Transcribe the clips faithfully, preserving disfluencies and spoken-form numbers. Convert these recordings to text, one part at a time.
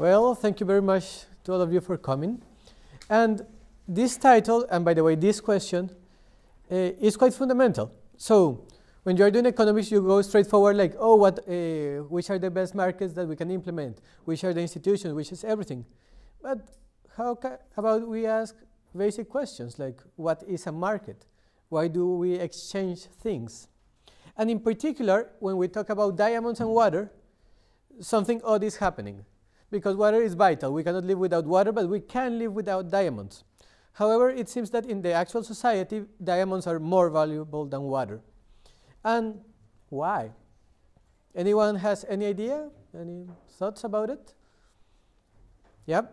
Well, thank you very much to all of you for coming. And this title, and by the way, this question, uh, is quite fundamental. So when you're doing economics, you go straight forward like, oh, what, uh, which are the best markets that we can implement? Which are the institutions? Which is everything? But how ca about we ask basic questions like, what is a market? Why do we exchange things? And in particular, when we talk about diamonds and water, something odd is happening. Because water is vital. We cannot live without water, but we can live without diamonds. However, it seems that in the actual society, diamonds are more valuable than water. And why? Anyone has any idea? Any thoughts about it? Yeah? Yes,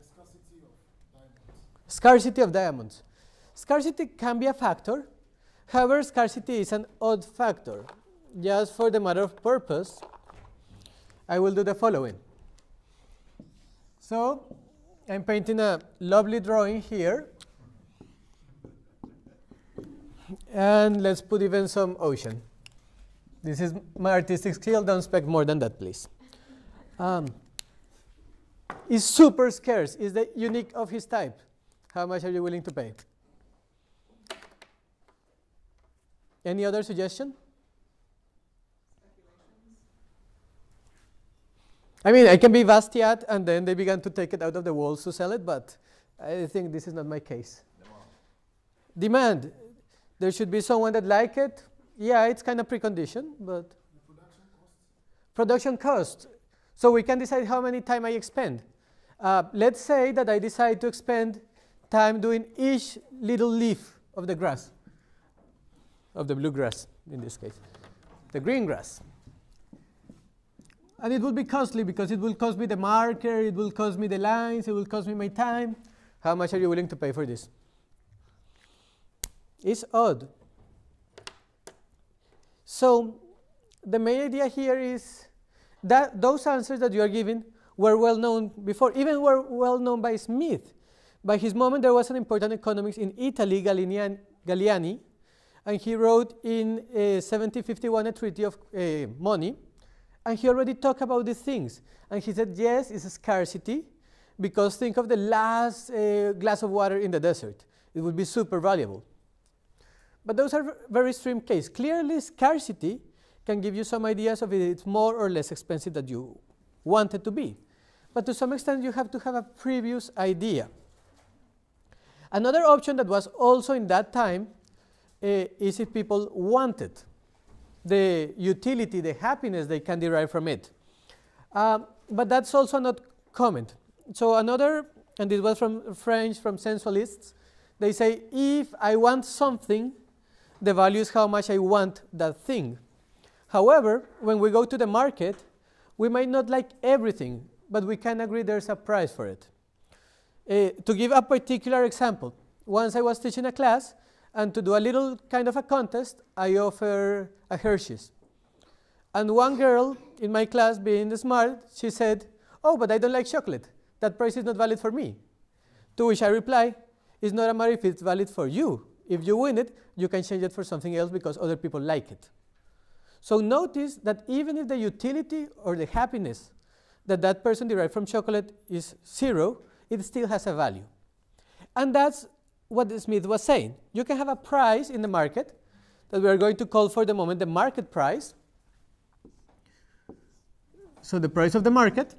it's the scarcity of diamonds. Scarcity of diamonds. Scarcity can be a factor. However, scarcity is an odd factor. Just for the matter of purpose, I will do the following. So I'm painting a lovely drawing here. And let's put even some ocean. This is my artistic skill. Don't expect more than that, please. Um, it's super scarce. It's the unique of his type. How much are you willing to pay? Any other suggestion? I mean, I can be Basquiat, and then they began to take it out of the walls to sell it, but I think this is not my case. Demand. There should be someone that like it. Yeah, it's kind of precondition, but the production cost. Production cost. So we can decide how many time I expend. Uh, let's say that I decide to expend time doing each little leaf of the grass, of the blue grass in this case, the green grass. And it will be costly because it will cost me the marker, it will cost me the lines, it will cost me my time. How much are you willing to pay for this? It's odd. So the main idea here is that those answers that you are giving were well known before, even were well known by Smith. By his moment, there was an important economist in Italy, Galliani, and he wrote in uh, seventeen fifty-one a treatise of uh, money. And he already talked about these things. And he said, yes, it's a scarcity, because think of the last uh, glass of water in the desert. It would be super valuable. But those are very extreme cases. Clearly, scarcity can give you some ideas of if it's more or less expensive than you want it to be. But to some extent, you have to have a previous idea. Another option that was also in that time uh, is if people want it. The utility, the happiness they can derive from it. Um, but that's also not comment. So another, and this was from French, from sensualists, they say, if I want something, the value is how much I want that thing. However, when we go to the market, we might not like everything, but we can agree there's a price for it. Uh, to give a particular example, once I was teaching a class, and to do a little kind of a contest, I offer a Hershey's. And one girl in my class, being smart, she said, oh, but I don't like chocolate. That price is not valid for me. To which I reply, it's not a matter if it's valid for you. If you win it, you can change it for something else because other people like it. So notice that even if the utility or the happiness that that person derived from chocolate is zero, it still has a value. And that's what Smith was saying. You can have a price in the market that we are going to call for the moment the market price. So the price of the market.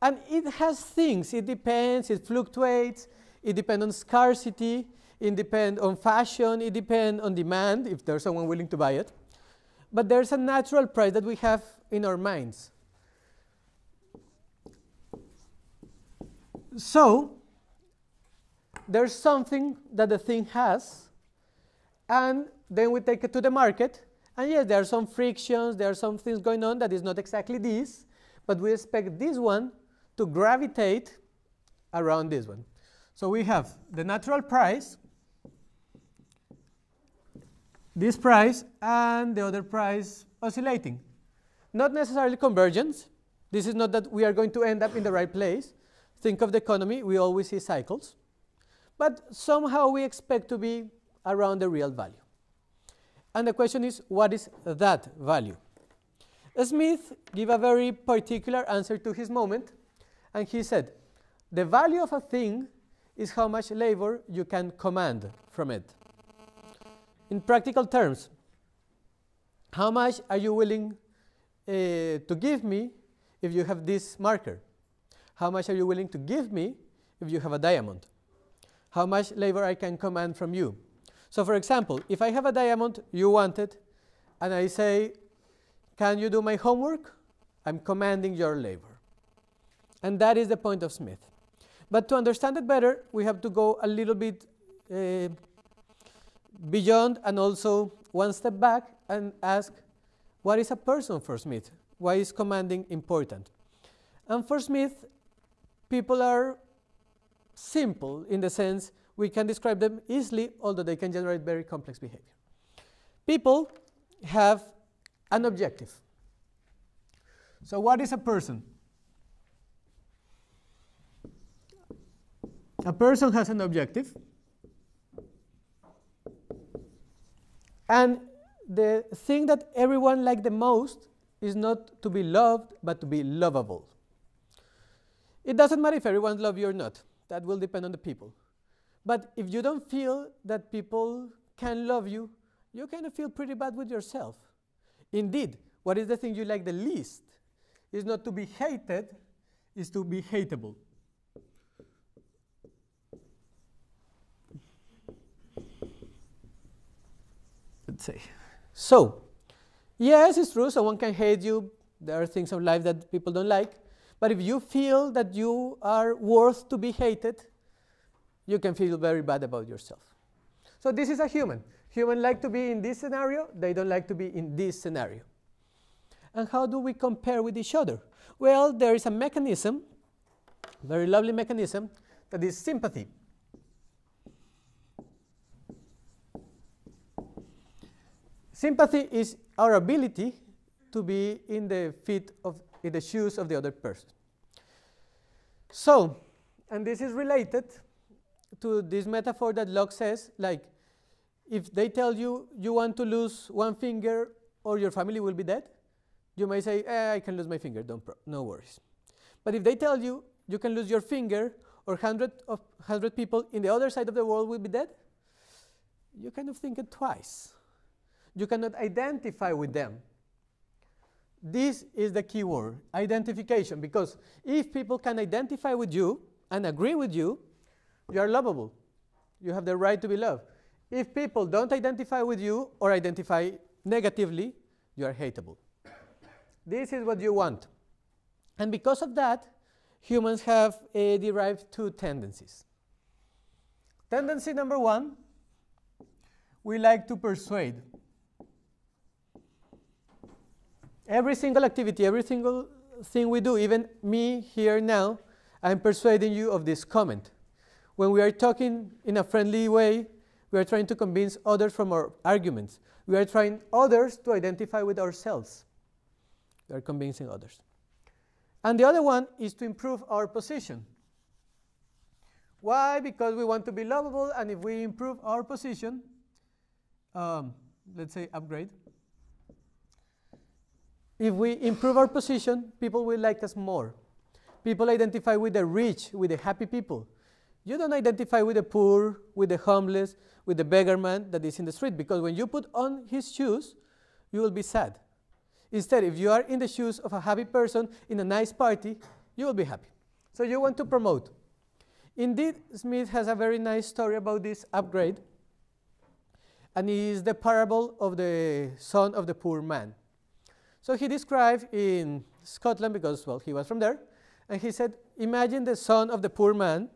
And it has things. It depends. It fluctuates. It depends on scarcity. It depends on fashion. It depends on demand, if there's someone willing to buy it. But there's a natural price that we have in our minds. So there's something that the thing has, and then we take it to the market, and yes, there are some frictions, there are some things going on that is not exactly this, but we expect this one to gravitate around this one. So we have the natural price, this price, and the other price oscillating. Not necessarily convergence. This is not that we are going to end up in the right place. Think of the economy, we always see cycles. But somehow we expect to be around the real value. And the question is, what is that value? Smith gave a very particular answer to his moment, and he said, the value of a thing is how much labor you can command from it. In practical terms, how much are you willing uh, to give me if you have this marker? How much are you willing to give me if you have a diamond? How much labor I can command from you? So for example, if I have a diamond, you want it, and I say, can you do my homework? I'm commanding your labor. And that is the point of Smith. But to understand it better, we have to go a little bit uh, beyond and also one step back and ask, what is a person for Smith? Why is commanding important? And for Smith, people are simple in the sense we can describe them easily, although they can generate very complex behavior. People have an objective. So what is a person? A person has an objective, and the thing that everyone likes the most is not to be loved, but to be lovable. It doesn't matter if everyone loves you or not. That will depend on the people. But if you don't feel that people can love you, you kind of feel pretty bad with yourself. Indeed, what is the thing you like the least is not to be hated, is to be hateable. Let's say. So, yes, it's true, someone can hate you. There are things in life that people don't like. But if you feel that you are worth to be hated, you can feel very bad about yourself. So this is a human. Humans like to be in this scenario. They don't like to be in this scenario. And how do we compare with each other? Well, there is a mechanism, very lovely mechanism, that is sympathy. Sympathy is our ability to be in the feet of, in the shoes of the other person. So, and this is related to this metaphor that Locke says, like, if they tell you, you want to lose one finger or your family will be dead, you may say, eh, I can lose my finger, don't pro no worries. But if they tell you, you can lose your finger or hundred of hundred people in the other side of the world will be dead, you kind of think it twice. You cannot identify with them. This is the key word, identification, because if people can identify with you and agree with you, you are lovable. You have the right to be loved. If people don't identify with you or identify negatively, you are hateable. This is what you want. And because of that, humans have uh, derived two tendencies. Tendency number one, we like to persuade. Every single activity, every single thing we do, even me here now, I'm persuading you of this comment. When we are talking in a friendly way, we are trying to convince others from our arguments. We are trying others to identify with ourselves. We are convincing others. And the other one is to improve our position. Why? Because we want to be lovable, and if we improve our position, um, let's say upgrade. If we improve our position, people will like us more. People identify with the rich, with the happy people. You don't identify with the poor, with the homeless, with the beggar man that is in the street, because when you put on his shoes, you will be sad. Instead, if you are in the shoes of a happy person in a nice party, you will be happy. So you want to promote. Indeed, Smith has a very nice story about this upgrade, and it is the parable of the son of the poor man. So he described in Scotland, because, well, he was from there, and he said, imagine the son of the poor man,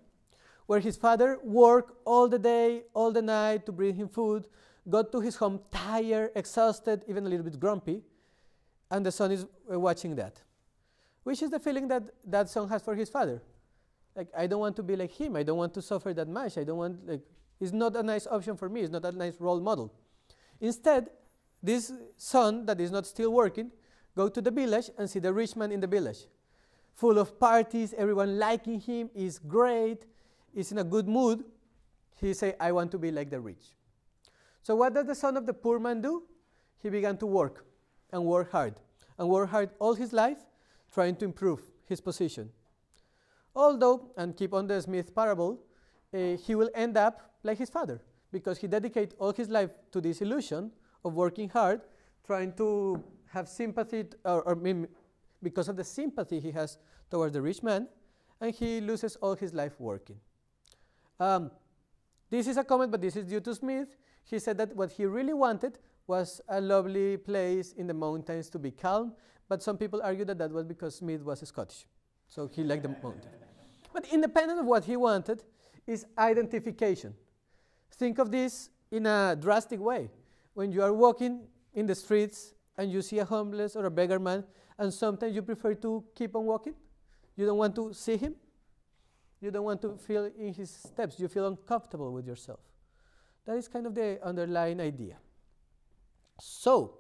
where his father worked all the day, all the night to bring him food, got to his home tired, exhausted, even a little bit grumpy, and the son is watching that. Which is the feeling that that son has for his father. Like, I don't want to be like him, I don't want to suffer that much, I don't want, like, it's not a nice option for me, it's not a nice role model. Instead, this son that is not still working go to the village and see the rich man in the village. Full of parties, everyone liking him, is great, is in a good mood. He say, I want to be like the rich. So what does the son of the poor man do? He began to work and work hard and worked hard all his life trying to improve his position. Although, and keep on the Smith parable, uh, he will end up like his father, because he dedicated all his life to this illusion of working hard, trying to have sympathy, or, or mean, because of the sympathy he has towards the rich man, and he loses all his life working. Um, this is a comment, but this is due to Smith. He said that what he really wanted was a lovely place in the mountains to be calm, but some people argue that that was because Smith was Scottish, so he liked the mountain. But independent of what he wanted is identification. Think of this in a drastic way. When you are walking in the streets and you see a homeless or a beggar man, and sometimes you prefer to keep on walking, you don't want to see him, you don't want to feel in his steps, you feel uncomfortable with yourself. That is kind of the underlying idea. So,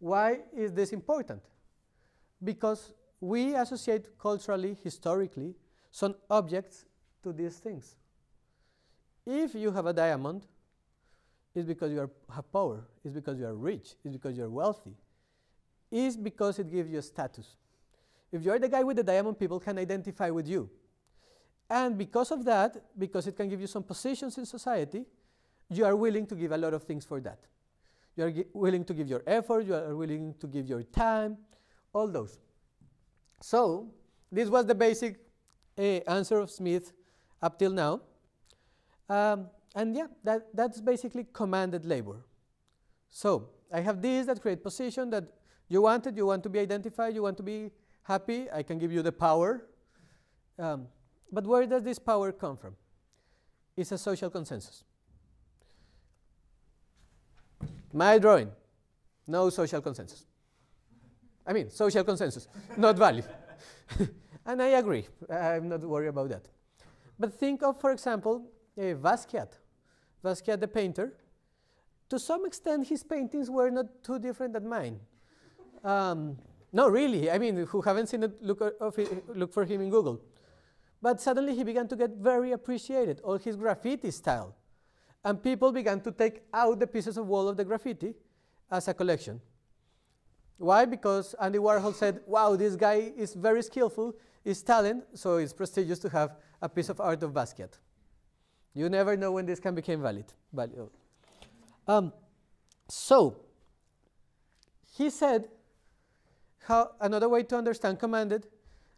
why is this important? Because we associate culturally, historically, some objects to these things. If you have a diamond, it's because you are, have power, it's because you are rich, it's because you are wealthy, it's because it gives you status. If you are the guy with the diamond, people can identify with you. And because of that, because it can give you some positions in society, you are willing to give a lot of things for that. You are willing to give your effort, you are willing to give your time, all those. So, this was the basic uh, answer of Smith up till now. Um, and yeah, that, that's basically commanded labor. So, I have this that create position that you wanted, you want to be identified, you want to be happy, I can give you the power. Um, but where does this power come from? It's a social consensus. My drawing, no social consensus. I mean, social consensus, not value. And I agree, I'm not worried about that. But think of, for example, uh, Basquiat. Basquiat the painter. To some extent, his paintings were not too different than mine. Um, no, really, I mean, who haven't seen it, look, of it, look for him in Google. But suddenly he began to get very appreciated, all his graffiti style. And people began to take out the pieces of wall of the graffiti as a collection. Why? Because Andy Warhol said, wow, this guy is very skillful, is talent, so it's prestigious to have a piece of art of Basquiat. You never know when this can become valid. valid. Um, so, he said, how another way to understand commanded,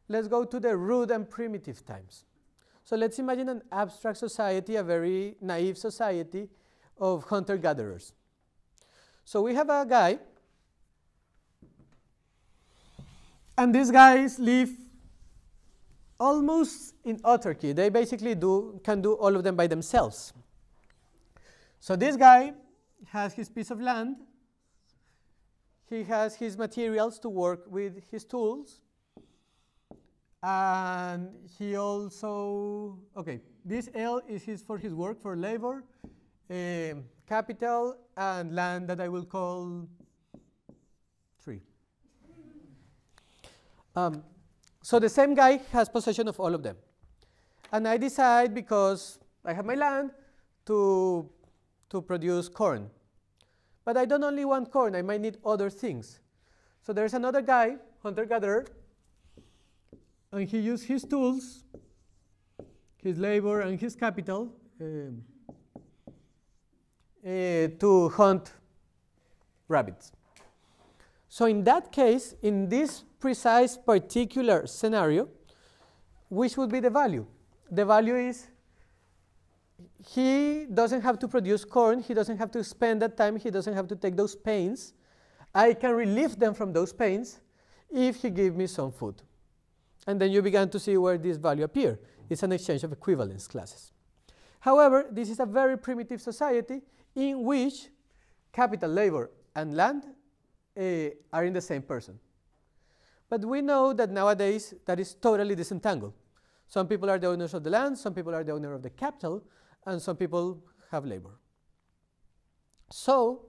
let's go to the rude and primitive times. So let's imagine an abstract society, a very naive society of hunter-gatherers. So we have a guy, and these guys live almost in autarky. They basically do, can do all of them by themselves. So this guy has his piece of land. He has his materials to work with, his tools. And he also, okay, this L is his for his work, for labor, um, capital, and land that I will call three. Um, so the same guy has possession of all of them. And I decide, because I have my land, to, to produce corn. But I don't only want corn, I might need other things. So there's another guy, hunter-gatherer, and he used his tools, his labor, and his capital um, uh, to hunt rabbits. So in that case, in this precise particular scenario, which would be the value? The value is he doesn't have to produce corn, he doesn't have to spend that time, he doesn't have to take those pains. I can relieve them from those pains if he gives me some food. And then you began to see where this value appears. It's an exchange of equivalence classes. However, this is a very primitive society in which capital, labor, and land uh, are in the same person. But we know that nowadays that is totally disentangled. Some people are the owners of the land, some people are the owner of the capital, and some people have labor. So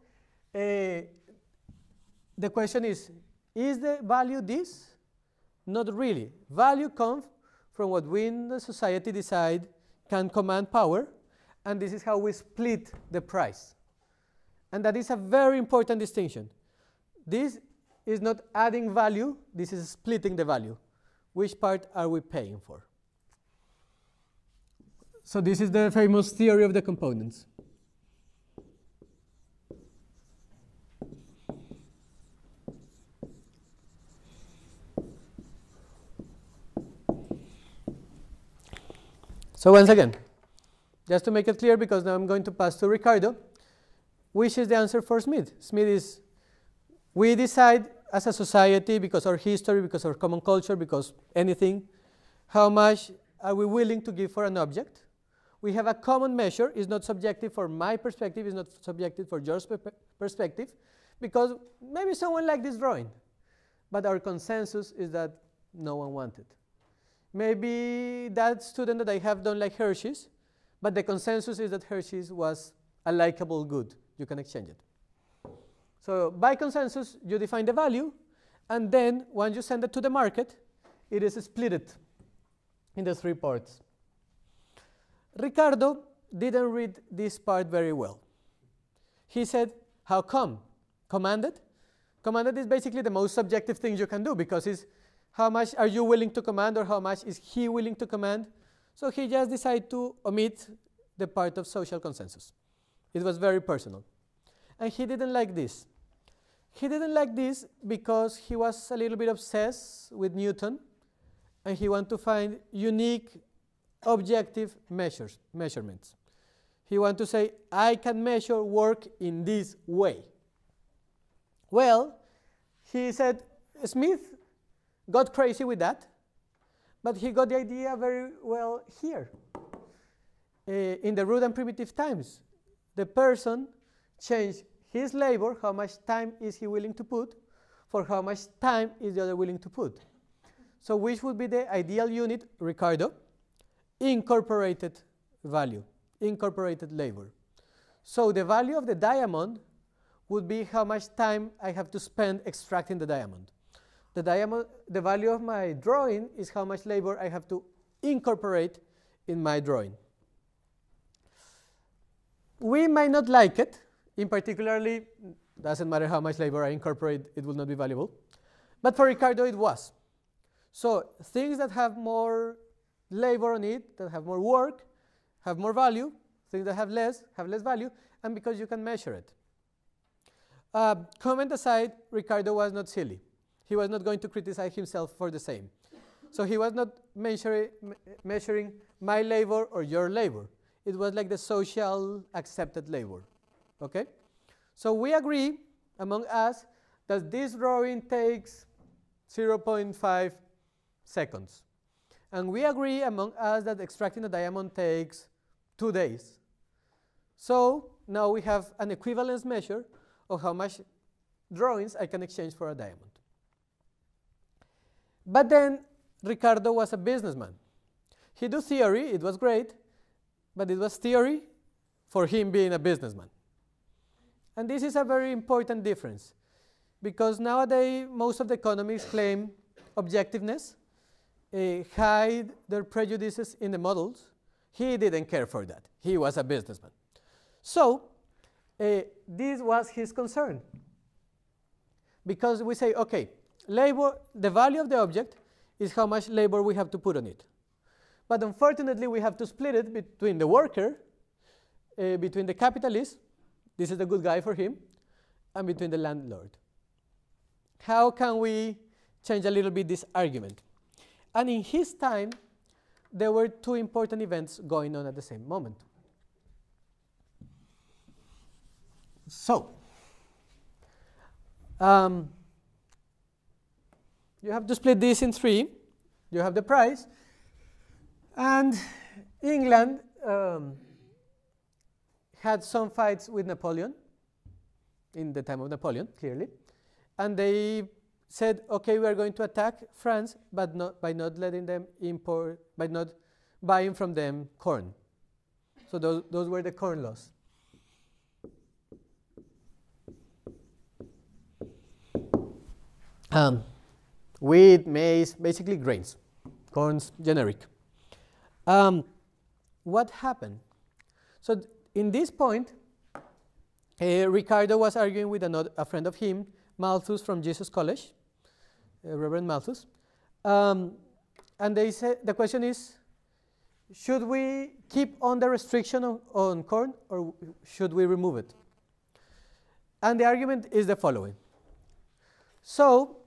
uh, the question is, is the value this? Not really. Value comes from what we in the society decide can command power, and this is how we split the price. And that is a very important distinction. This is not adding value, this is splitting the value. Which part are we paying for? So this is the famous theory of the components. So once again, just to make it clear, because now I'm going to pass to Ricardo, which is the answer for Smith? Smith is, we decide as a society, because our history, because our common culture, because anything, how much are we willing to give for an object? We have a common measure. It's not subjective for my perspective. It's not subjective for your perspective, because maybe someone liked this drawing. But our consensus is that no one wanted. Maybe that student that I have don't like Hershey's, but the consensus is that Hershey's was a likable good. You can exchange it. So by consensus, you define the value. And then once you send it to the market, it is split in the three parts. Ricardo didn't read this part very well. He said, how come? Commanded? Commanded is basically the most subjective thing you can do, because it's how much are you willing to command, or how much is he willing to command. So he just decided to omit the part of social consensus. It was very personal. And he didn't like this. He didn't like this because he was a little bit obsessed with Newton, and he wanted to find unique objective measures, measurements. He wanted to say, I can measure work in this way. Well, he said, Smith got crazy with that, but he got the idea very well here. Uh, in the rude and primitive times, the person changed his labor, how much time is he willing to put, for how much time is the other willing to put. So which would be the ideal unit, Ricardo? Incorporated value, incorporated labor. So the value of the diamond would be how much time I have to spend extracting the diamond. The diamond, the value of my drawing is how much labor I have to incorporate in my drawing. We might not like it. In particularly, doesn't matter how much labor I incorporate, it will not be valuable. But for Ricardo, it was. So things that have more labor on it, that have more work, have more value. Things that have less, have less value, and because you can measure it. Uh, comment aside, Ricardo was not silly. He was not going to criticize himself for the same. So he was not measuring, measuring my labor or your labor. It was like the social accepted labor, okay? So we agree among us that this drawing takes zero point five seconds. And we agree among us that extracting a diamond takes two days. So now we have an equivalence measure of how much drawings I can exchange for a diamond. But then Ricardo was a businessman. He did theory, it was great, but it was theory for him being a businessman. And this is a very important difference, because nowadays most of the economists claim objectiveness, uh, hide their prejudices in the models. He didn't care for that. He was a businessman. So uh, this was his concern, because we say, okay, labor, the value of the object is how much labor we have to put on it. But unfortunately, we have to split it between the worker, uh, between the capitalist, this is the good guy for him, and between the landlord. How can we change a little bit this argument? And in his time, there were two important events going on at the same moment. So, um, you have to split this in three. You have the price. And England um, had some fights with Napoleon in the time of Napoleon, clearly. And they said, OK, we are going to attack France, but not, by not letting them import, by not buying from them corn. So those, those were the corn laws. Um, Wheat, maize, basically grains. Corn's generic. Um, what happened? So th in this point, uh, Ricardo was arguing with another, a friend of him, Malthus from Jesus College, uh, Reverend Malthus. Um, and they say, the question is, should we keep on the restriction on, on corn, or should we remove it? And the argument is the following. So,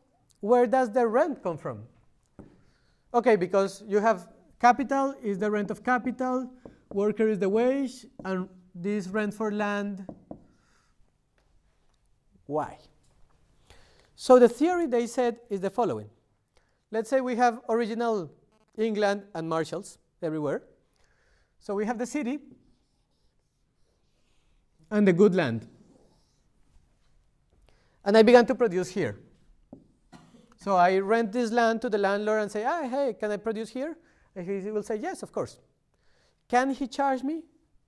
where does the rent come from? Okay, because you have capital is the rent of capital, worker is the wage, and this rent for land. Why? So the theory they said is the following. Let's say we have original England and Marshalls everywhere. So we have the city and the good land. And I began to produce here. So I rent this land to the landlord and say, ah, hey, can I produce here? And he will say, yes, of course. Can he charge me?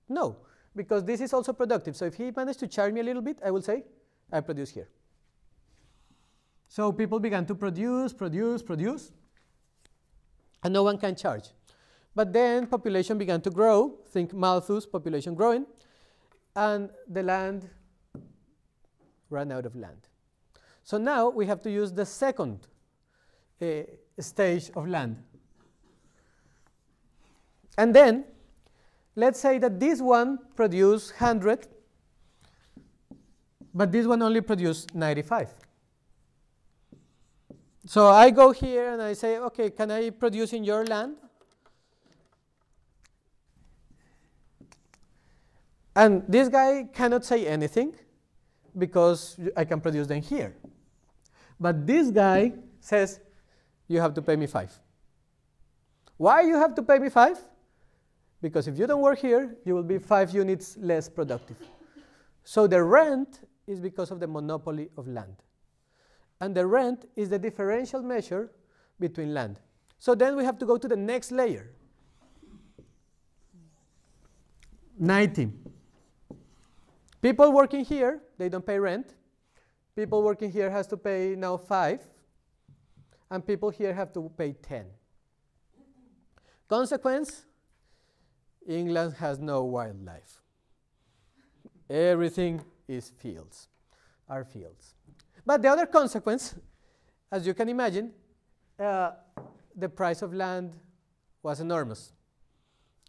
No, because this is also productive. So if he managed to charge me a little bit, I will say, I produce here. So people began to produce, produce, produce, and no one can charge. But then population began to grow. Think Malthus, population growing, and the land ran out of land. So now we have to use the second uh, stage of land. And then let's say that this one produced one hundred, but this one only produced ninety-five. So I go here and I say, okay, can I produce in your land? And this guy cannot say anything because I can produce them here. But this guy says, you have to pay me five. Why you have to pay me five? Because if you don't work here, you will be five units less productive. So the rent is because of the monopoly of land. And the rent is the differential measure between land. So then we have to go to the next layer. ninety. People working here, they don't pay rent. People working here has to pay now five. And people here have to pay ten. Consequence, England has no wildlife. Everything is fields, are fields. But the other consequence, as you can imagine, uh, the price of land was enormous.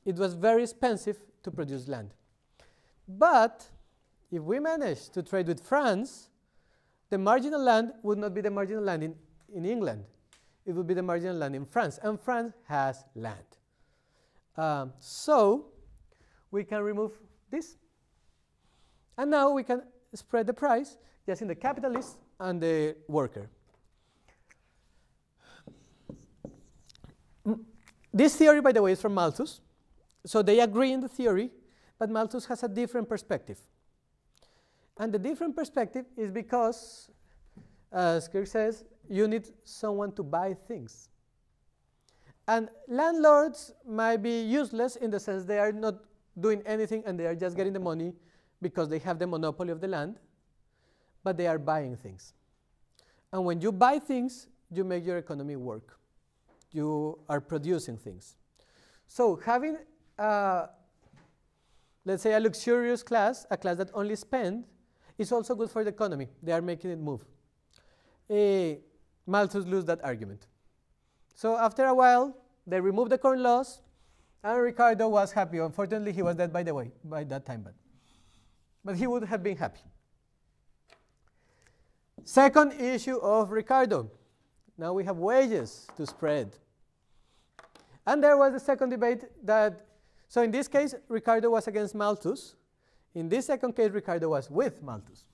It was very expensive to produce land. But if we managed to trade with France, the marginal land would not be the marginal land in, in England. It would be the marginal land in France, and France has land. Um, so we can remove this. And now we can spread the price just in the capitalist and the worker. This theory, by the way, is from Malthus. So they agree in the theory, but Malthus has a different perspective. And the different perspective is because, as Kirk says, you need someone to buy things. And landlords might be useless in the sense they are not doing anything and they are just getting the money because they have the monopoly of the land, but they are buying things. And when you buy things, you make your economy work. You are producing things. So having, a, let's say, a luxurious class, a class that only spends, is also good for the economy. They are making it move. Uh, Malthus loses that argument. So after a while, they removed the corn laws, and Ricardo was happy. Unfortunately, he was dead, by the way, by that time. But, but he would have been happy. Second issue of Ricardo. Now we have wages to spread. And there was a second debate that, so in this case, Ricardo was against Malthus. In this second case, Ricardo was with Malthus.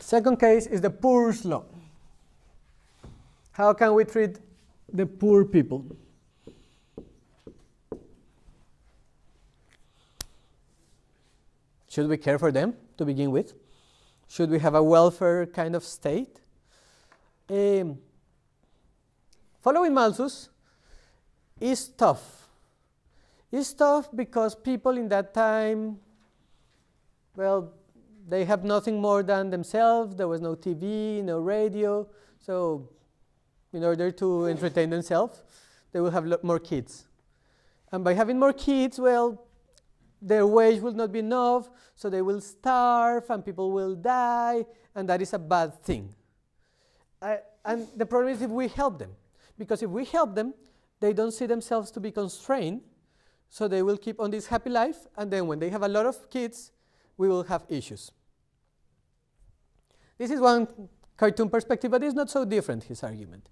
Second case is the poor's law. How can we treat the poor people? Should we care for them to begin with? Should we have a welfare kind of state? Um, following Malthus is tough. It's tough because people in that time, well, they have nothing more than themselves. There was no T V, no radio. So in order to entertain themselves, they will have more kids. And by having more kids, well, their wage will not be enough, so they will starve and people will die, and that is a bad thing. Uh, and the problem is if we help them, because if we help them, they don't see themselves to be constrained, so they will keep on this happy life, and then when they have a lot of kids, we will have issues. This is one cartoon perspective, but it's not so different, his argument.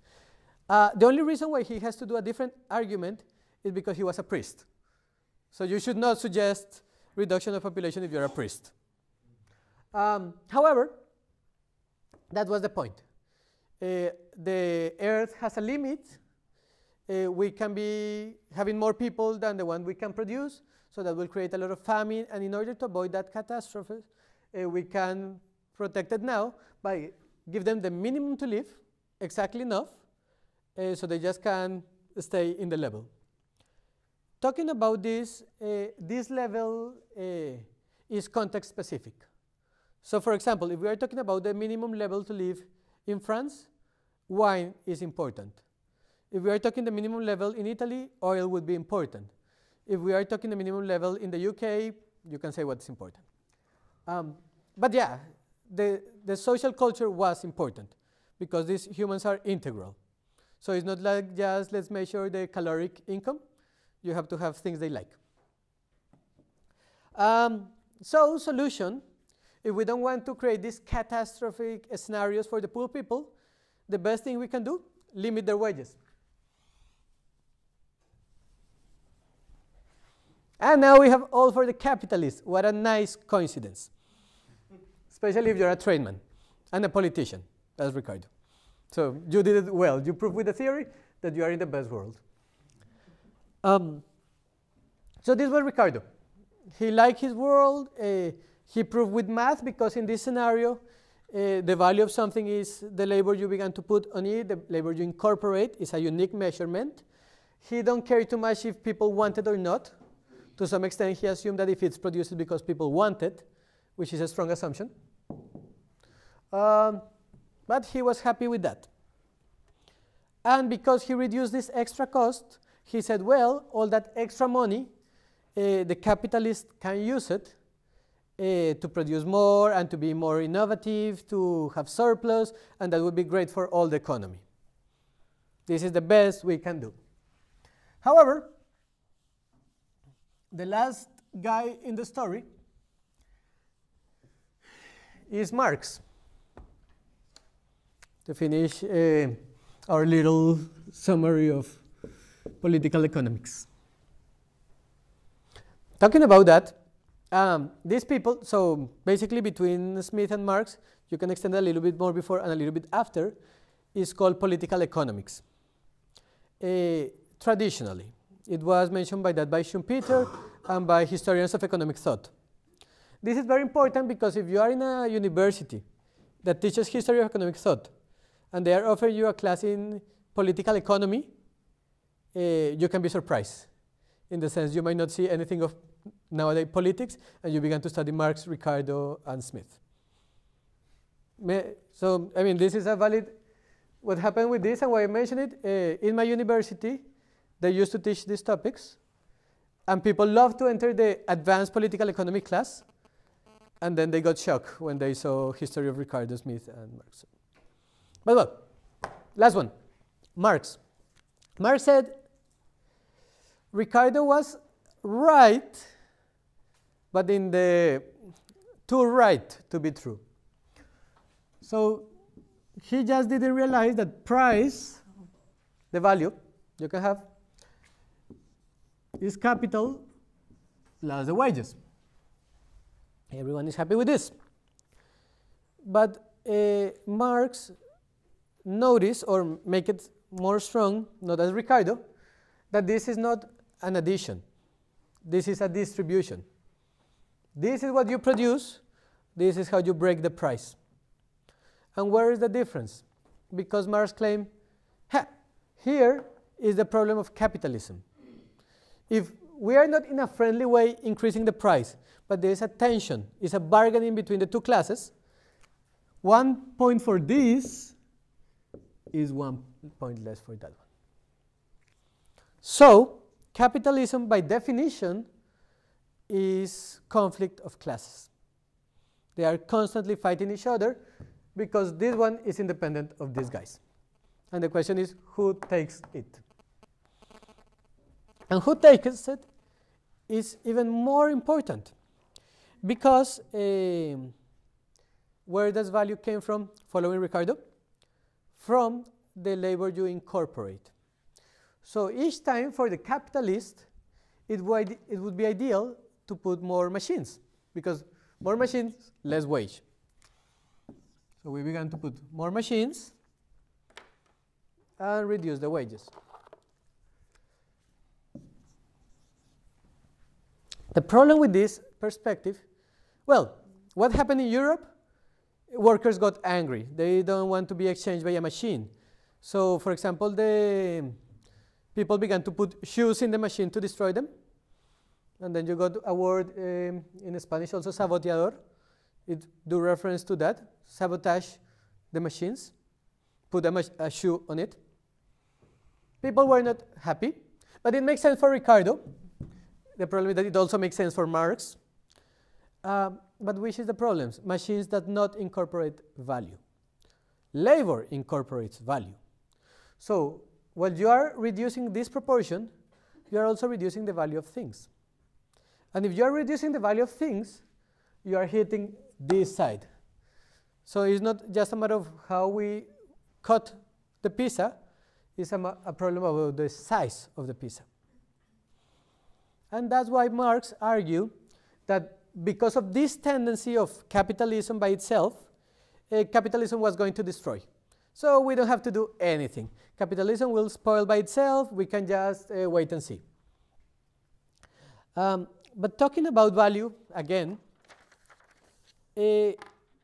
Uh, the only reason why he has to do a different argument is because he was a priest. So you should not suggest reduction of population if you're a priest. Um, however, that was the point. Uh, the Earth has a limit. Uh, we can be having more people than the one we can produce, so that will create a lot of famine. And in order to avoid that catastrophe, uh, we can protect it now by give them the minimum to live, exactly enough, uh, so they just can stay in the level. Talking about this, uh, this level uh, is context specific. So for example, if we are talking about the minimum level to live in France, wine is important. If we are talking the minimum level in Italy, oil would be important. If we are talking the minimum level in the U K, you can say what's important. Um, but yeah, the, the social culture was important because these humans are integral. So it's not like just let's measure the caloric income. You have to have things they like. Um, so solution, if we don't want to create these catastrophic scenarios for the poor people, the best thing we can do, limit their wages. And now we have all for the capitalists. What a nice coincidence. Especially if you're a trademan and a politician, as Ricardo. So you did it well. You proved with the theory that you are in the best world. Um, so this was Ricardo. He liked his world. Uh, he proved with math, because in this scenario, uh, the value of something is the labor you began to put on it, the labor you incorporate. Is a unique measurement. He don't care too much if people want it or not. To some extent, he assumed that if it's produced because people want it, which is a strong assumption. Um, but he was happy with that. And because he reduced this extra cost, he said, well, all that extra money, uh, the capitalist can use it uh, to produce more and to be more innovative, to have surplus, and that would be great for all the economy. This is the best we can do. However, the last guy in the story is Marx. To finish uh, our little summary of political economics. Talking about that, um, these people, so basically between Smith and Marx, you can extend a little bit more before and a little bit after, is called political economics. Uh, traditionally, it was mentioned by that by Schumpeter and by historians of economic thought. This is very important because if you are in a university that teaches history of economic thought, and they are offering you a class in political economy, Uh, you can be surprised, in the sense you might not see anything of nowadays politics, and you began to study Marx, Ricardo, and Smith. May, so, I mean, this is a valid, what happened with this, and why I mention it, uh, in my university, they used to teach these topics, and people loved to enter the advanced political economy class, and then they got shocked when they saw history of Ricardo, Smith, and Marx. But well, last one, Marx. Marx said, Ricardo was right, but in the too right to be true. So he just didn't realize that price, the value you can have, is capital plus the wages. Everyone is happy with this. But uh, Marx noticed, or make it more strong, not as Ricardo, that this is not an addition. This is a distribution. This is what you produce. This is how you break the price. And where is the difference? Because Marx claimed, ha, here is the problem of capitalism. If we are not in a friendly way increasing the price, but there is a tension, it's a bargaining between the two classes, one point for this is one point less for that one. So capitalism, by definition, is conflict of classes. They are constantly fighting each other because this one is independent of these guys. And the question is, who takes it? And who takes it is even more important, because uh, where does value came from, following Ricardo? From the labor you incorporate. So each time for the capitalist, it would, it would be ideal to put more machines, because more machines, less wage. So we began to put more machines and reduce the wages. The problem with this perspective, well, what happened in Europe? Workers got angry. They don't want to be exchanged by a machine. So, for example, the people began to put shoes in the machine to destroy them. And then you got a word um, in Spanish also, saboteador. It do reference to that. Sabotage the machines. Put a, a shoe on it. People were not happy. But it makes sense for Ricardo. The problem is that it also makes sense for Marx. Uh, but which is the problem? Machines that not incorporate value. Labor incorporates value. So while you are reducing this proportion, you are also reducing the value of things. And if you are reducing the value of things, you are hitting this side. So it's not just a matter of how we cut the pizza. It's a, a problem about the size of the pizza. And that's why Marx argued that because of this tendency of capitalism by itself, uh, capitalism was going to destroy. So we don't have to do anything. Capitalism will spoil by itself. We can just uh, wait and see. Um, but talking about value again, uh,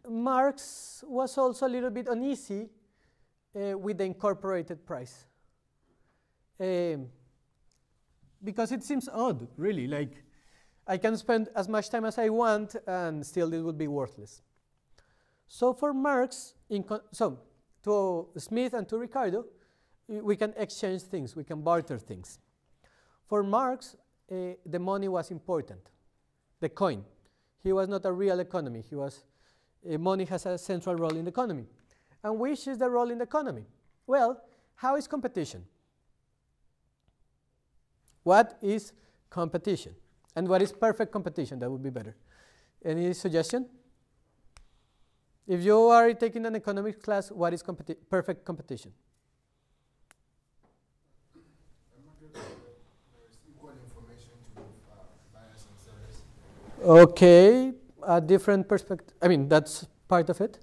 Marx was also a little bit uneasy uh, with the incorporated price. Um, Because it seems odd, really, like I can spend as much time as I want and still it would be worthless. So for Marx, in so to Smith and to Ricardo, we can exchange things, we can barter things. For Marx, uh, the money was important, the coin. He was not a real economy, he was, uh, money has a central role in the economy. And which is the role in the economy? Well, how is competition? What is competition? And what is perfect competition? That would be better. Any suggestion? If you are taking an economics class, what is competi perfect competition? Okay, a different perspective. I mean, that's part of it.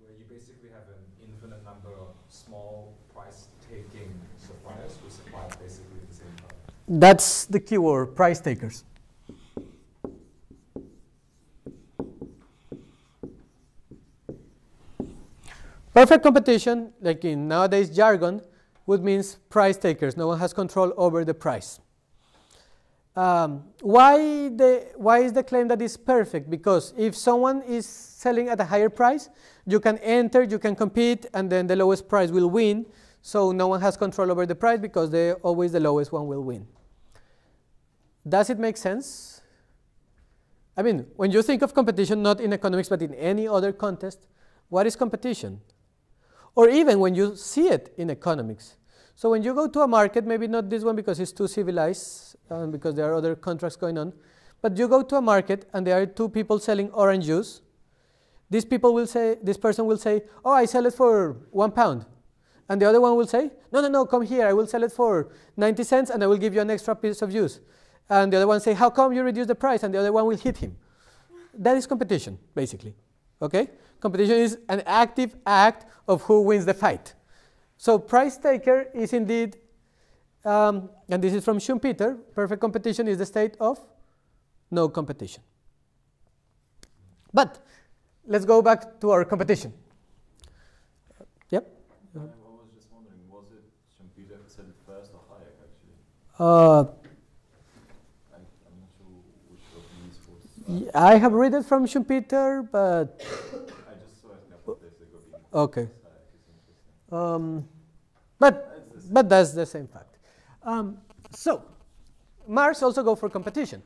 Where you basically have an infinite number of small price-taking suppliers who supply basically. That's the key word, price takers. Perfect competition, like in nowadays jargon, would mean price takers. No one has control over the price. Um, why, the, why is the claim that it's perfect? Because if someone is selling at a higher price, you can enter, you can compete, and then the lowest price will win. So no one has control over the price because they always the lowest one will win. Does it make sense? I mean, when you think of competition, not in economics, but in any other context, what is competition? Or even when you see it in economics. So when you go to a market, maybe not this one because it's too civilized, um, because there are other contracts going on, but you go to a market and there are two people selling orange juice. These people will say, this person will say, oh, I sell it for one pound. And the other one will say, no, no, no, come here. I will sell it for ninety cents, and I will give you an extra piece of juice. And the other one say, how come you reduce the price? And the other one will hit him. That is competition, basically. Okay? Competition is an active act of who wins the fight. So price taker is indeed, um, and this is from Schumpeter, perfect competition is the state of no competition. But let's go back to our competition. Yep? Uh-huh. Uh, I have read it from Schumpeter, but I just saw it a couple days ago. Okay. Um, but but that's the same fact. Um, so Marx also go for competition.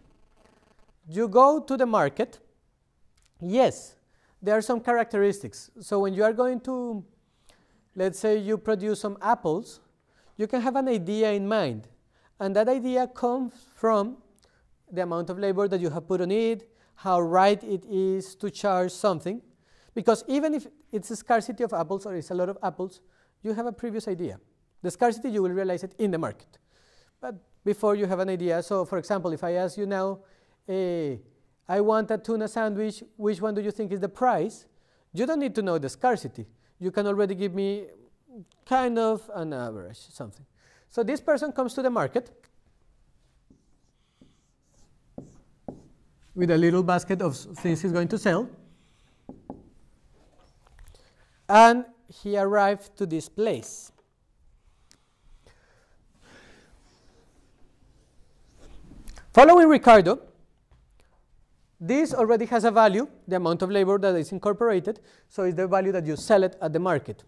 You go to the market. Yes, there are some characteristics. So when you are going to, let's say you produce some apples, you can have an idea in mind. And that idea comes from the amount of labor that you have put on it, how right it is to charge something. Because even if it's a scarcity of apples or it's a lot of apples, you have a previous idea. The scarcity, you will realize it in the market. But before you have an idea, so for example, if I ask you now, eh, I want a tuna sandwich, which one do you think is the price? You don't need to know the scarcity. You can already give me kind of an average, something. So this person comes to the market with a little basket of things he's going to sell. And he arrived to this place. Following Ricardo, this already has a value, the amount of labor that is incorporated, so it's the value that you sell it at the market.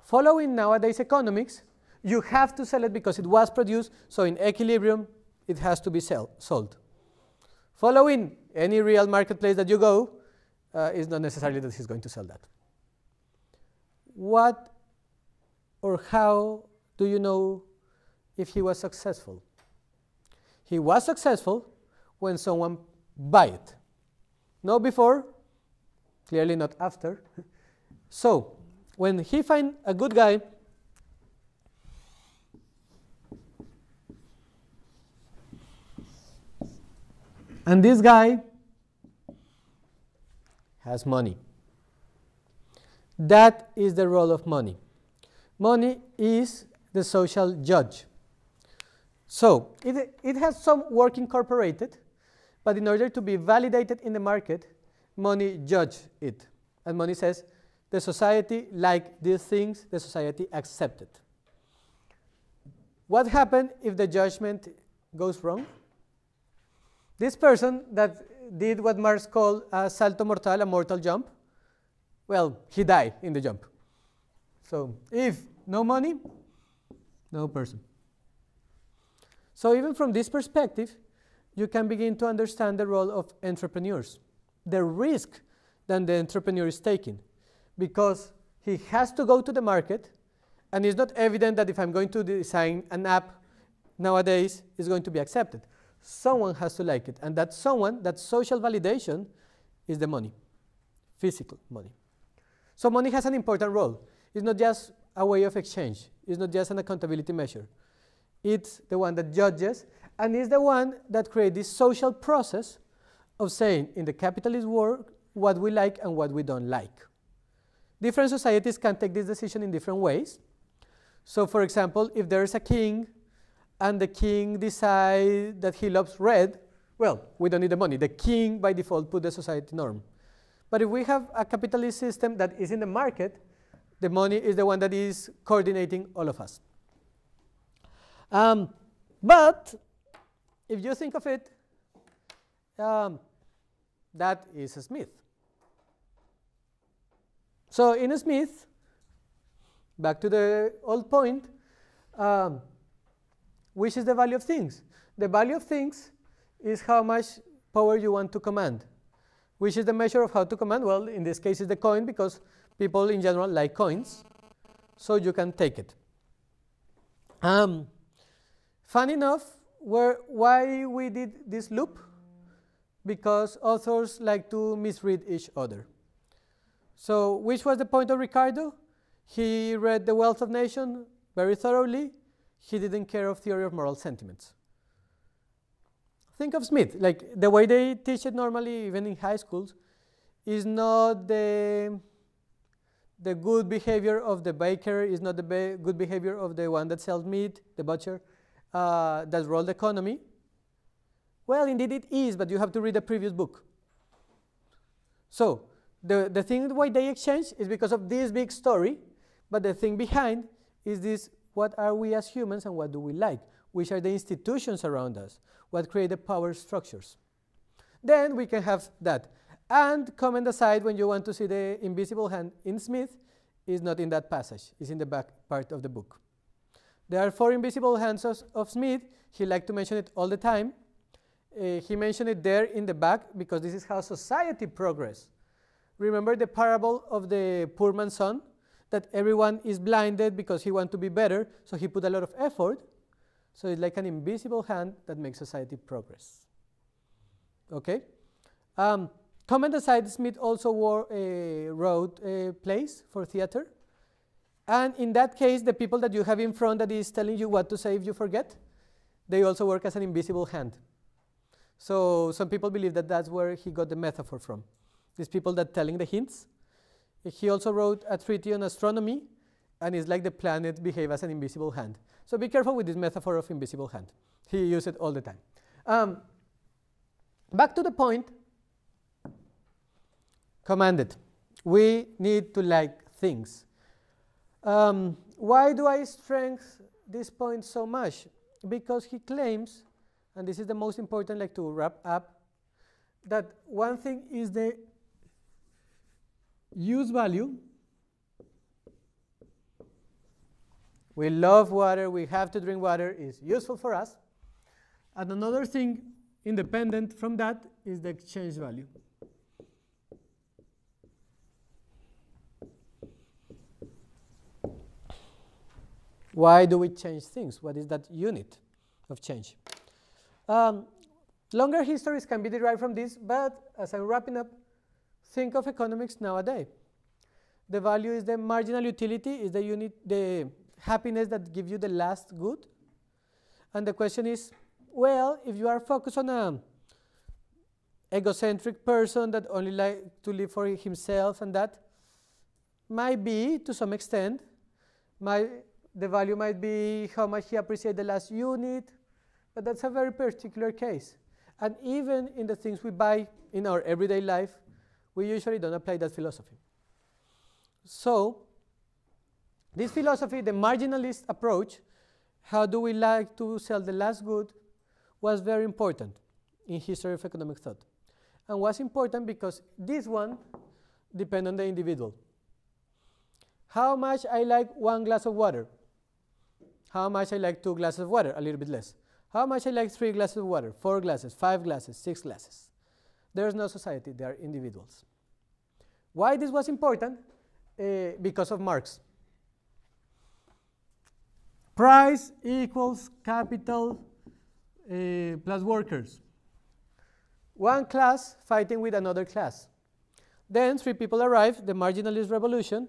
Following nowadays economics, you have to sell it because it was produced, so in equilibrium, it has to be sell, sold. Following any real marketplace that you go, uh, it's not necessarily that he's going to sell that. What or how do you know if he was successful? He was successful when someone buy it. Not before, clearly not after. So, when he find a good guy, and this guy has money. That is the role of money. Money is the social judge. So, it, it has some work incorporated, but in order to be validated in the market, money judges it. And money says, the society likes these things, the society accepts it. What happens if the judgment goes wrong? This person that did what Marx called a salto mortal, a mortal jump, well, he died in the jump. So if no money, no person. So even from this perspective, you can begin to understand the role of entrepreneurs, the risk that the entrepreneur is taking, because he has to go to the market, and it's not evident that if I'm going to design an app nowadays, it's going to be accepted. Someone has to like it, and that someone, that social validation is the money, physical money. So money has an important role. It's not just a way of exchange. It's not just an accountability measure. It's the one that judges, and it's the one that creates this social process of saying, in the capitalist world, what we like and what we don't like. Different societies can take this decision in different ways. So for example, if there is a king, and the king decides that he loves red, well, we don't need the money. The king, by default, put the society norm. But if we have a capitalist system that is in the market, the money is the one that is coordinating all of us. Um, but if you think of it, um, that is Smith. So in Smith, back to the old point, um, which is the value of things? The value of things is how much power you want to command. Which is the measure of how to command? Well, in this case, it's the coin, because people in general like coins, so you can take it. Um, fun enough, where, why we did this loop? Because authors like to misread each other. So which was the point of Ricardo? He read The Wealth of Nations very thoroughly. He didn't care of theory of moral sentiments. Think of Smith, like the way they teach it normally, even in high schools, is not the, the good behavior of the baker, is not the be good behavior of the one that sells meat, the butcher, uh, that ruled the economy. Well, indeed it is, but you have to read the previous book. So the, the thing why they exchange is because of this big story, but the thing behind is this: what are we as humans and what do we like? Which are the institutions around us? What create the power structures? Then we can have that. And comment aside, when you want to see the invisible hand in Smith, is not in that passage. It's in the back part of the book. There are four invisible hands of, of Smith. He liked to mention it all the time. Uh, he mentioned it there in the back because this is how society progresses. Remember the parable of the poor man's son, that everyone is blinded because he wants to be better, so he put a lot of effort. So it's like an invisible hand that makes society progress. Okay? Um, comment aside, Smith also wore a road uh, plays for theater. And in that case, the people that you have in front that is telling you what to say if you forget, they also work as an invisible hand. So some people believe that that's where he got the metaphor from. These people that telling the hints. He also wrote a treatise on astronomy, and it's like the planet behave as an invisible hand. So be careful with this metaphor of invisible hand. He used it all the time. Um, back to the point, commanded. We need to like things. Um, why do I strengthen this point so much? Because he claims, and this is the most important, like to wrap up, that one thing is the use value. We love water, we have to drink water, it's useful for us. And another thing independent from that is the exchange value. Why do we change things? What is that unit of change? Um, longer histories can be derived from this, but as I'm wrapping up, think of economics nowadays. The value is the marginal utility, is the unit, the happiness that gives you the last good. And the question is, well, if you are focused on an egocentric person that only likes to live for himself and that, might be, to some extent, my, the value might be how much he appreciates the last unit, but that's a very particular case. And even in the things we buy in our everyday life, we usually don't apply that philosophy. So this philosophy, the marginalist approach, how do we like to sell the last good, was very important in history of economic thought. And was important because this one depends on the individual. How much I like one glass of water? How much I like two glasses of water? A little bit less. How much I like three glasses of water, four glasses, five glasses, six glasses. There is no society, there are individuals. Why this was important? Uh, because of Marx. Price equals capital uh, plus workers. One class fighting with another class. Then three people arrived, the marginalist revolution,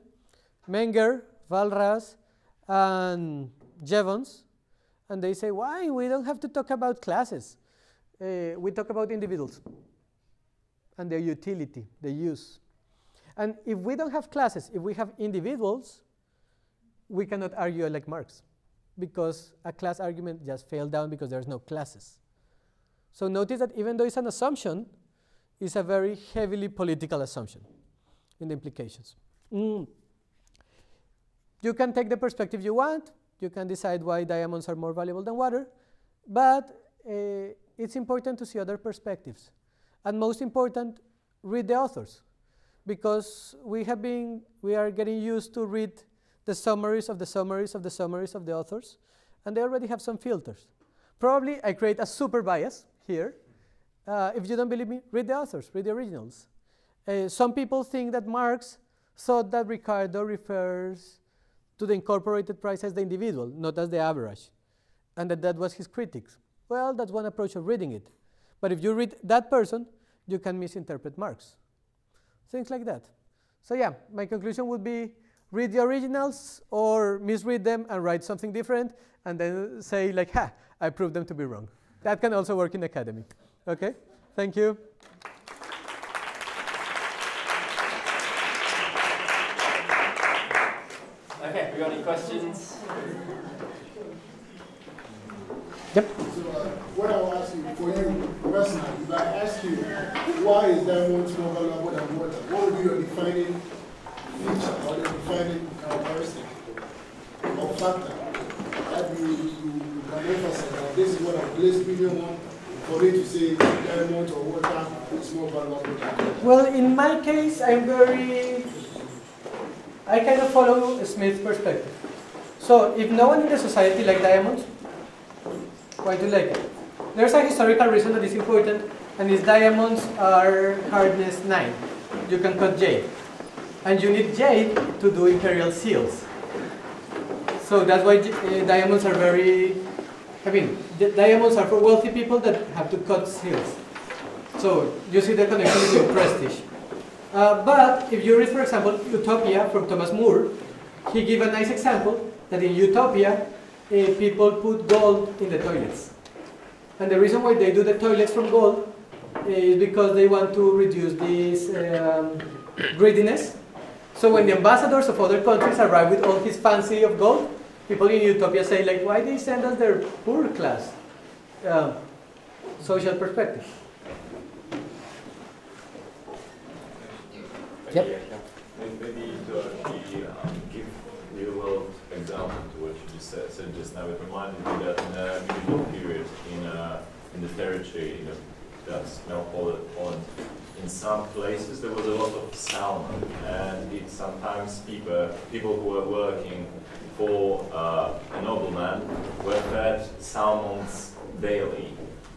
Menger, Walras, and Jevons. And they say, why? We don't have to talk about classes. Uh, we talk about individuals and their utility, their use. And if we don't have classes, if we have individuals, we cannot argue like Marx, because a class argument just fell down because there's no classes. So notice that even though it's an assumption, it's a very heavily political assumption in the implications. Mm. You can take the perspective you want. You can decide why diamonds are more valuable than water, but uh, it's important to see other perspectives. And most important, read the authors, because we have been, we are getting used to read the summaries of the summaries of the summaries of the authors, and they already have some filters. Probably I create a super bias here. Uh, if you don't believe me, read the authors, read the originals. Uh, some people think that Marx thought that Ricardo refers to the incorporated price as the individual, not as the average, and that that was his critics. Well, that's one approach of reading it. But if you read that person, you can misinterpret Marx. Things like that. So yeah, my conclusion would be read the originals or misread them and write something different, and then say like, ha, I proved them to be wrong. That can also work in academy. Okay, thank you. Okay, we got any questions? Yep. So, uh, what I want to ask you for you, personally, if I ask you, why is diamonds more valuable than water? What would be your defining feature or your defining characteristic or factor that you, you, you can emphasize that this is what a place premium on for me to say diamonds or water is more valuable than water? Well, in my case, I'm very. I kind of follow Smith's perspective. So if no one in the society likes diamonds, why do you like it? There's a historical reason that is important, and these diamonds are hardness nine. You can cut jade. And you need jade to do imperial seals. So that's why uh, diamonds are very, I mean, the diamonds are for wealthy people that have to cut seals. So you see the connection with prestige. Uh, but if you read, for example, Utopia from Thomas Moore, he gave a nice example that in Utopia, uh, people put gold in the toilets. And the reason why they do the toilets from gold is because they want to reduce this um, greediness. So when the ambassadors of other countries arrive with all his fancy of gold, people in Utopia say, like, why they send us their poor class? Um, social perspective. Yep. Maybe to actually um, give real world example to what you just said, said just now, it reminded me that in the medieval period in, uh, in the territory, you know, that's now Poland, in some places there was a lot of salmon, and it sometimes people, people who were working for uh, a nobleman were fed salmons daily.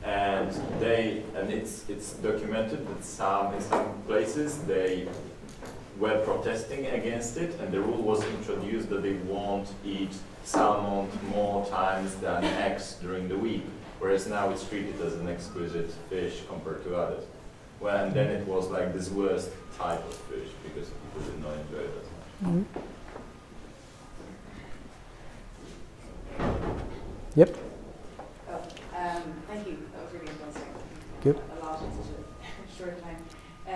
And they, and it's it's documented that some in some places they were protesting against it, and the rule was introduced that they won't eat salmon more times than eggs during the week, whereas now it's treated as an exquisite fish compared to others. Well, and then it was like this worst type of fish because people did not enjoy it as much. Mm-hmm. Yep. Oh, um, thank you. That was really interesting. Good. A lot in such a short time. Uh,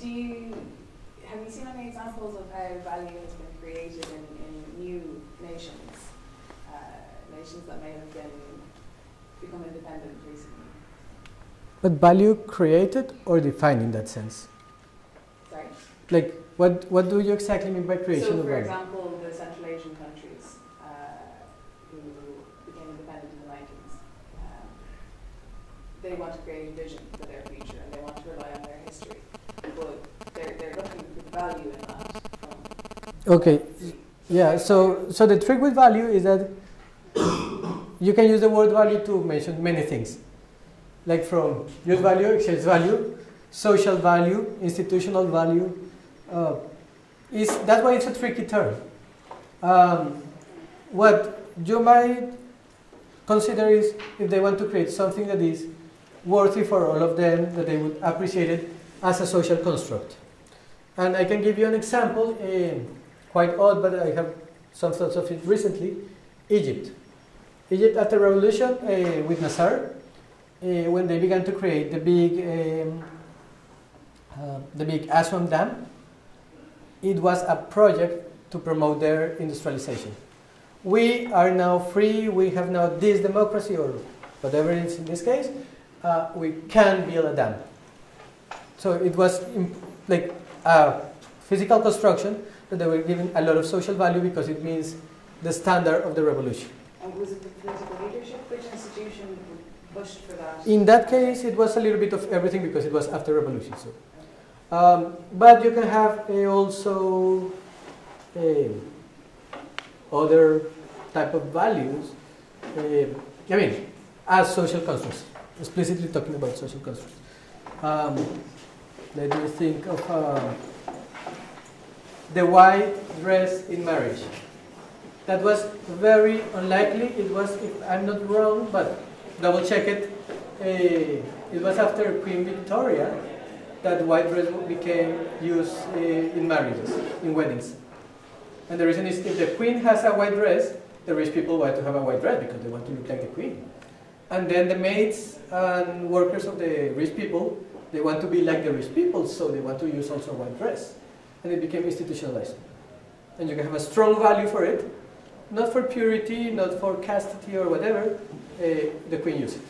do you? Have you seen any examples of how value has been created in, in new nations, uh, nations that may have been become independent recently? But value created or defined in that sense? Sorry. Like, what what do you exactly mean by creation so of value? So, for example, the Central Asian countries uh, who became independent in the nineties, um, they want to create a vision for their future and they want to rely on their history, but they're they're looking. Value in that. Okay, yeah, so, so the trick with value is that you can use the word value to mention many things, like from use value, exchange value, social value, institutional value. Uh, is, that's why it's a tricky term. Um, what you might consider is if they want to create something that is worthy for all of them, that they would appreciate it as a social construct. And I can give you an example, uh, quite odd, but I have some thoughts of it recently. Egypt. Egypt, after the revolution uh, with Nasser, uh, when they began to create the big, um, uh, the big Aswan Dam, it was a project to promote their industrialization. We are now free, we have now this democracy, or whatever it is in this case, uh, we can build a dam. So it was imp like, Uh, physical construction that they were given a lot of social value because it means the standard of the revolution. And was it the political leadership? Which institution pushed for that? In that case, it was a little bit of everything because it was after revolution. So, um, but you can have a also a other type of values. A, I mean, as social constructs, explicitly talking about social constructs. Um, Let me think of uh, the white dress in marriage. That was very unlikely. It was, if I'm not wrong, but double check it. Uh, it was after Queen Victoria that white dress became used uh, in marriages, in weddings. And the reason is if the queen has a white dress, the rich people want to have a white dress because they want to look like the queen. And then the maids and workers of the rich people, they want to be like the rich people, so they want to use also white dress. And it became institutionalized. And you can have a strong value for it, not for purity, not for chastity or whatever, uh, the queen used it.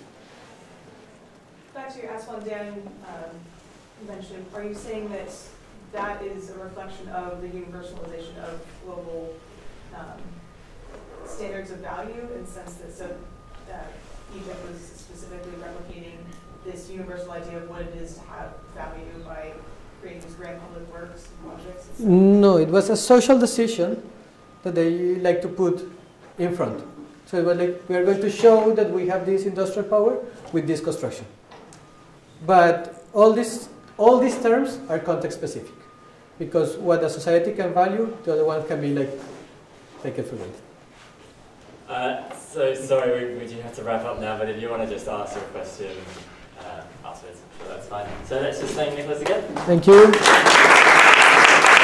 Back to your Aswan Dam um, mention, are you saying that that is a reflection of the universalization of global um, standards of value in the sense that so, uh, Egypt was specifically replicating this universal idea of what it is to have value by creating these grand public works and projects? No, it was a social decision that they like to put in front. So it was like, we are going to show that we have this industrial power with this construction. But all, this, all these terms are context specific, because what a society can value, the other one can be like taken for granted. Uh, so sorry, we, we do have to wrap up now, but if you want to just ask your question uh, afterwards, so that's fine. So let's just thank Nicholas again. Thank you.